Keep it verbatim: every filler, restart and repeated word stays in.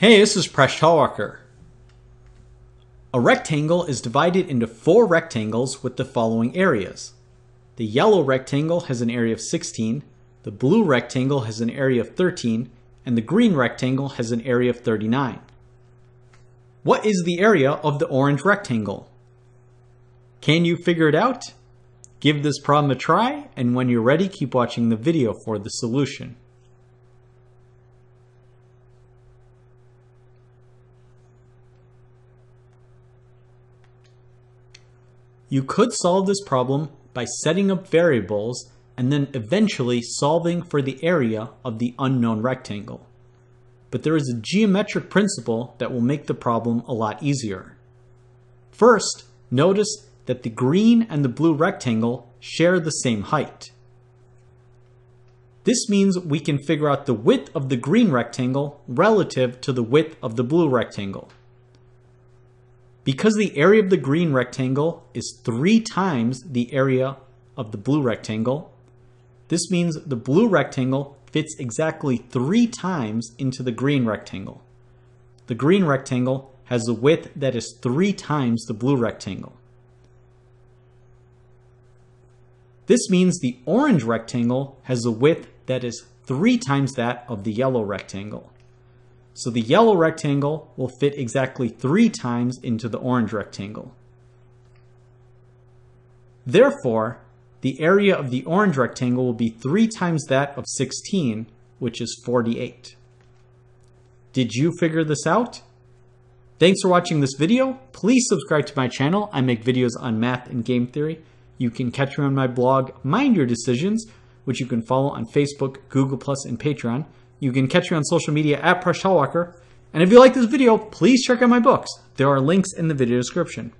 Hey, this is Presh Talwalkar. A rectangle is divided into four rectangles with the following areas. The yellow rectangle has an area of sixteen, the blue rectangle has an area of thirteen, and the green rectangle has an area of thirty-nine. What is the area of the orange rectangle? Can you figure it out? Give this problem a try, and when you're ready, keep watching the video for the solution. You could solve this problem by setting up variables and then eventually solving for the area of the unknown rectangle. But there is a geometric principle that will make the problem a lot easier. First, notice that the green and the blue rectangle share the same height. This means we can figure out the width of the green rectangle relative to the width of the blue rectangle. Because the area of the green rectangle is three times the area of the blue rectangle, this means the blue rectangle fits exactly three times into the green rectangle. The green rectangle has a width that is three times the blue rectangle. This means the orange rectangle has a width that is three times that of the yellow rectangle. So the yellow rectangle will fit exactly three times into the orange rectangle. Therefore, the area of the orange rectangle will be three times that of sixteen, which is forty-eight. Did you figure this out? Thanks for watching this video. Please subscribe to my channel. I make videos on math and game theory. You can catch me on my blog, Mind Your Decisions, which you can follow on Facebook, Google plus, and Patreon. You can catch me on social media at Presh Talwalkar. And if you like this video, please check out my books. There are links in the video description.